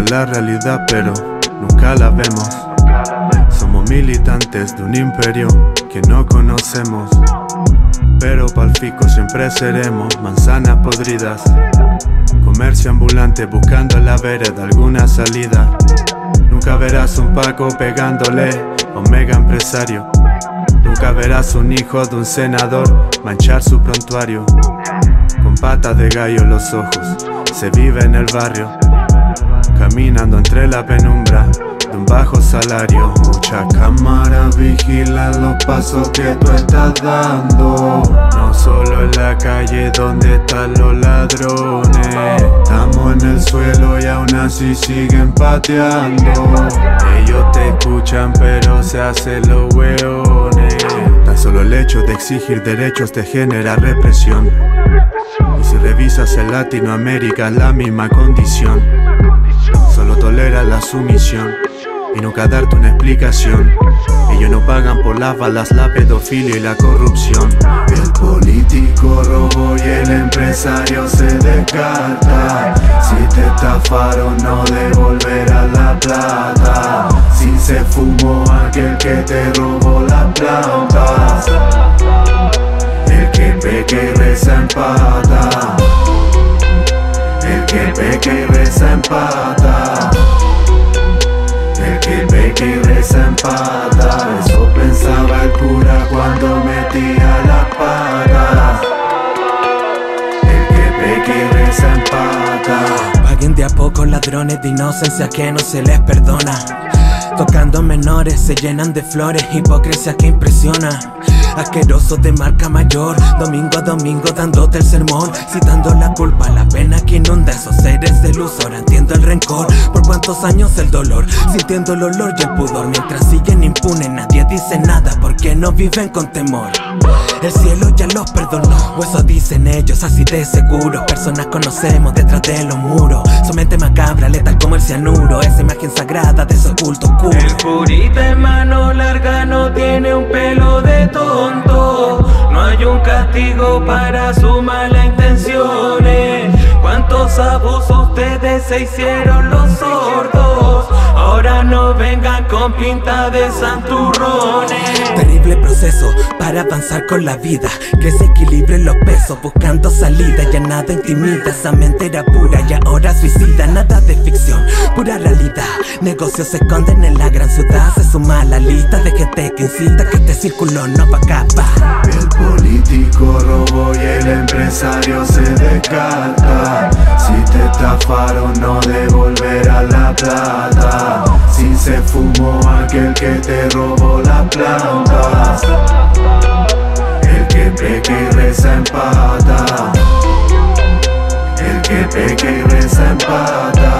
esa es la realidad, pero nunca la vemos. Somos militantes de un imperio que no conocemos, pero pa'l fico siempre seremos manzanas podridas. Comercio ambulante buscando en la vereda alguna salida. Nunca verás un Paco pegándole a un mega empresario. Nunca verás un hijo de un senador manchar su prontuario. Con patas de gallo en los ojos, se vive en el barrio, caminando entre la penumbra de un bajo salario. Mucha cámara vigila los pasos que tú estás dando, no solo en la calle donde están los ladrones. Estamos en el suelo y aún así siguen pateando. Ellos te escuchan pero se hacen los hueones. Tan solo el hecho de exigir derechos te genera represión, y si revisas en Latinoamérica es la misma condición. Solo tolera la sumisión y nunca darte una explicación. Ellos no pagan por las balas, la pedofilia y la corrupción. El político robó y el empresario se descarta. Si te estafaron no devolverás la plata. Si se fumó aquel que te robó las plantas, el que peca y reza empata. El que peca y reza empata. El que peca y reza empata. Eso pensaba el cura cuando metía las patas. El que peca y reza empata. Paguen de a poco ladrones de inocencia que no se les perdona. Tocando menores se llenan de flores, hipocresía que impresiona. Asquerosos de marca mayor, domingo a domingo dándote el sermón, citando la culpa, la pena que inunda esos seres de luz. Ahora entiendo el rencor, por cuántos años el dolor, sintiendo el olor y el pudor. Mientras siguen impunes, nadie dice nada porque no viven con temor. El cielo ya los perdonó, o eso dicen ellos, así de seguro. Personas conocemos detrás de los muros, su mente macabra, letal como el cianuro, esa imagen sagrada de su oculto oscuro. El curita en mano larga no tiene un pelo de tonto, no hay un castigo para sus malas intenciones. Cuántos abusos ustedes se hicieron los sordos, ahora no vengan con pinta de santurrones. Terrible proceso para avanzar con la vida, que se equilibren los pesos buscando salida. Ya nada intimida, esa mente era pura y ahora suicida. Nada de ficción, pura realidad, negocios se esconden en la gran ciudad. Se suma a la lista de gente que incita que este círculo no va a acabar. El político robó y el empresario se descarta. Si te estafaron no devolverás la plata. Si se fumó aquel que te robó las plantas, el que peca y reza empata. El que peca y reza empata.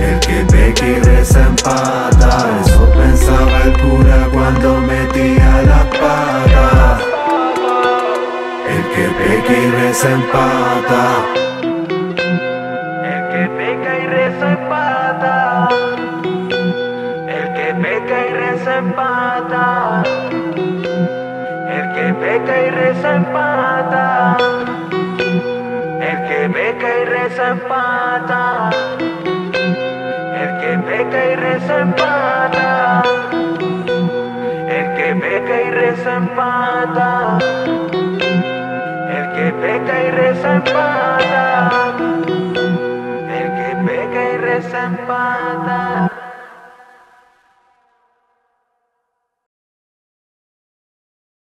El que peca y reza empata. Eso pensaba el cura cuando metía las patas. El que peca y reza empata. Empata. El que peca y reza empata. El que peca y reza empata. El que peca y reza empata. El que peca y reza empata. El que peca y reza empata.